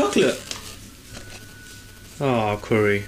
chocolate. Ah, curry.